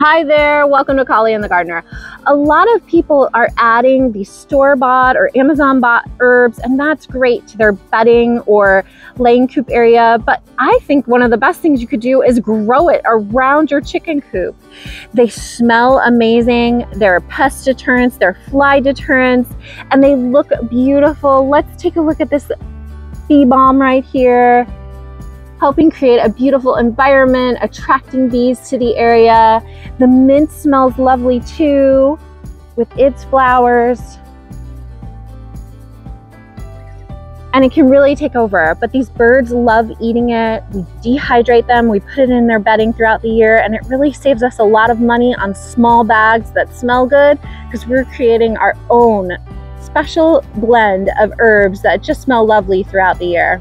Hi there, welcome to Collie and the Gardener. A lot of people are adding the store-bought or Amazon-bought herbs, and that's great, to their bedding or laying coop area, but I think one of the best things you could do is grow it around your chicken coop. They smell amazing, they're pest deterrents, they're fly deterrents, and they look beautiful. Let's take a look at this bee balm right here, helping create a beautiful environment, attracting bees to the area. The mint smells lovely too, with its flowers. And it can really take over, but these birds love eating it. We dehydrate them, we put it in their bedding throughout the year, and it really saves us a lot of money on small bags that smell good, because we're creating our own special blend of herbs that just smell lovely throughout the year.